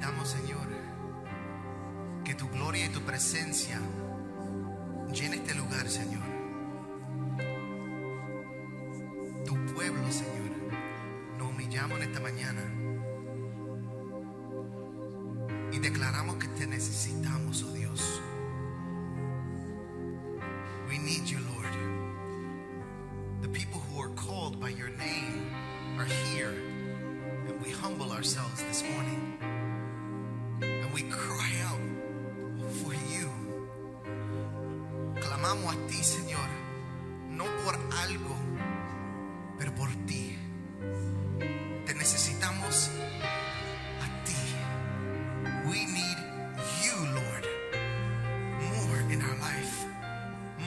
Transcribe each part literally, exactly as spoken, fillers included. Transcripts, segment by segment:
invitamos, Señor, que tu gloria y tu presencia llene este lugar, Señor. Tu pueblo, Señor, nos humillamos en esta mañana y declaramos que te necesitamos, oh Dios. We need you, Lord. The people who are called by your name are here, and we humble ourselves this morning, and we cry out for you. Clamamos a ti, Señor, no por algo, pero por ti. Te necesitamos a ti. We need you, Lord, more in our life,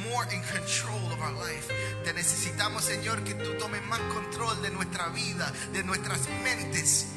more in control of our life. Te necesitamos, Señor, que tú tomes más control de nuestra vida, de nuestras mentes.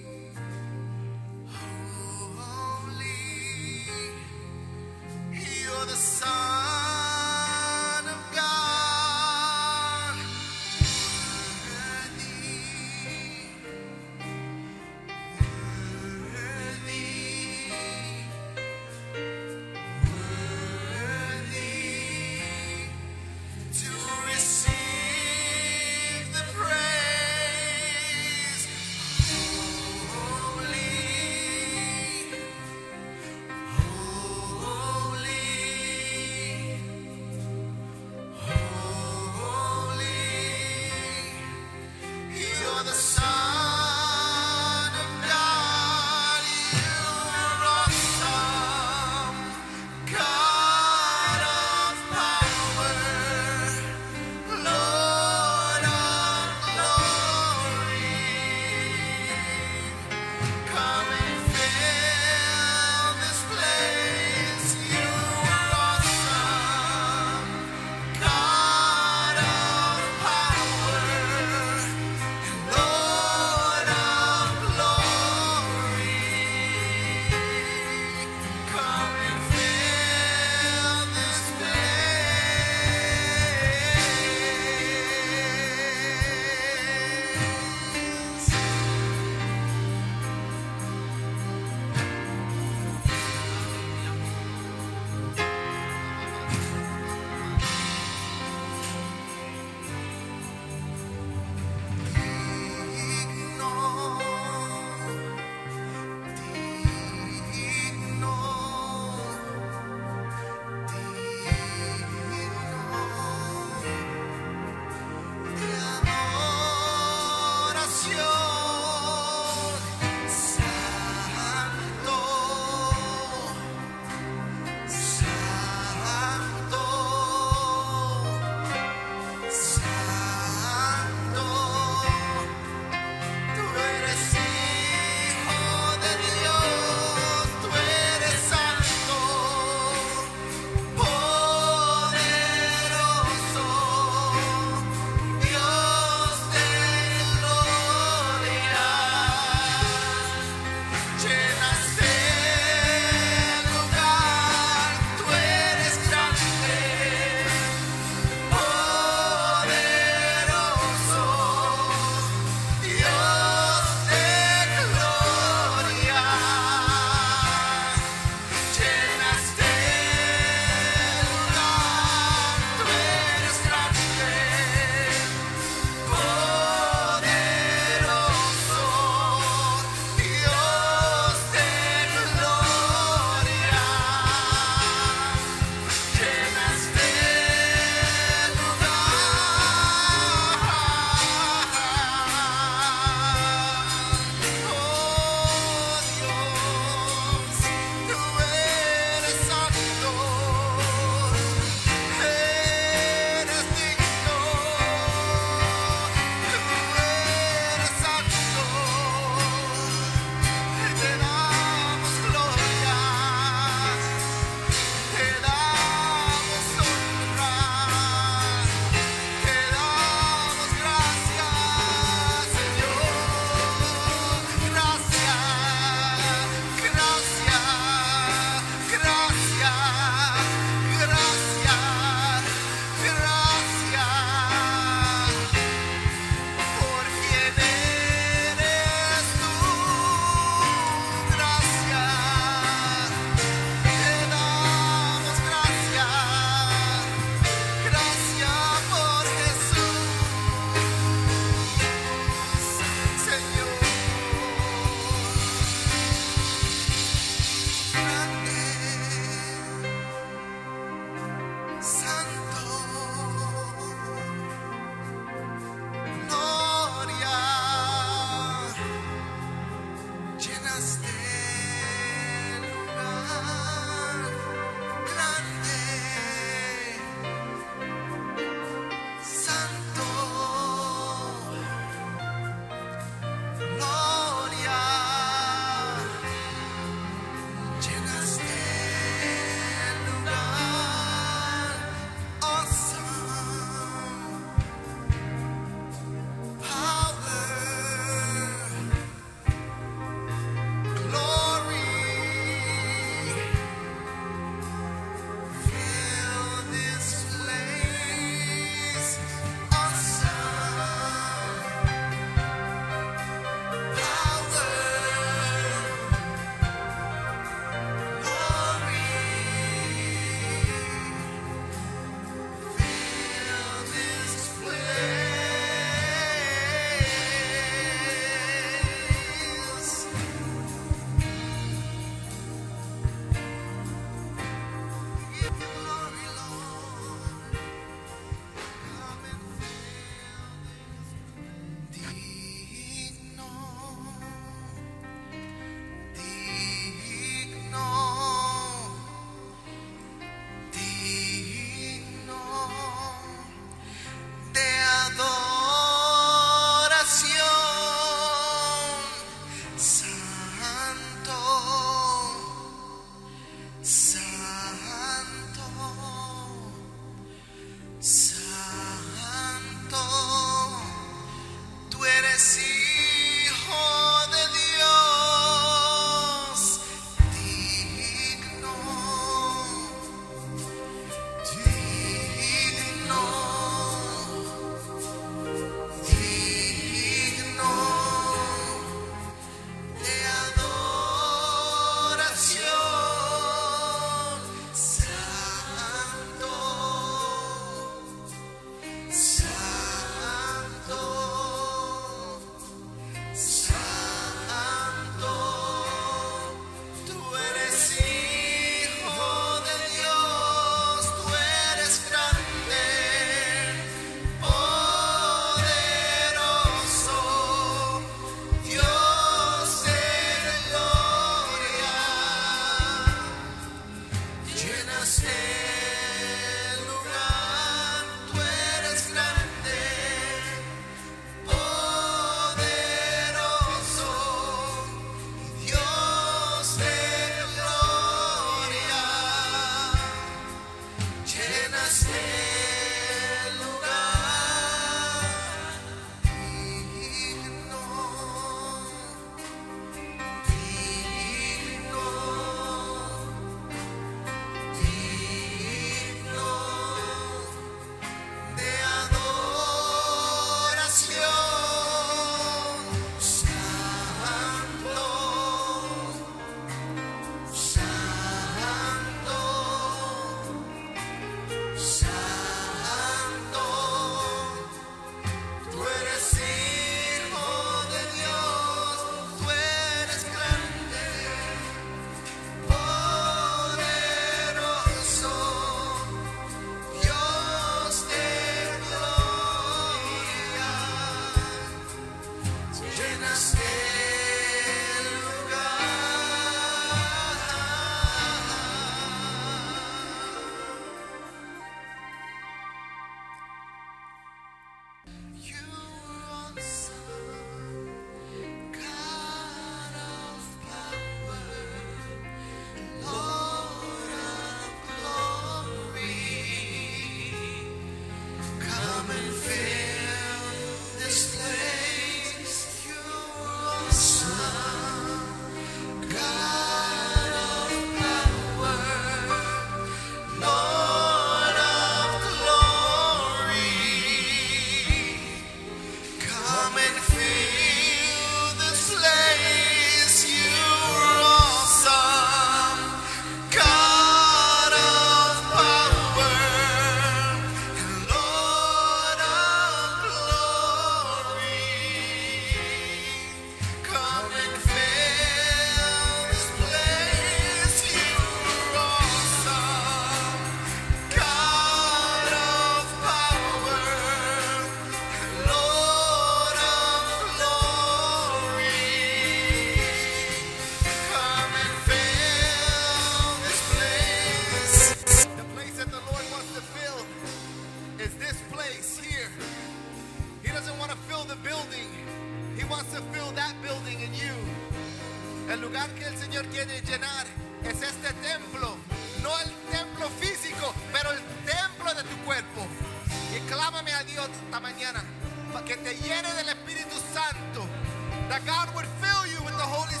That God would fill you with the Holy Spirit.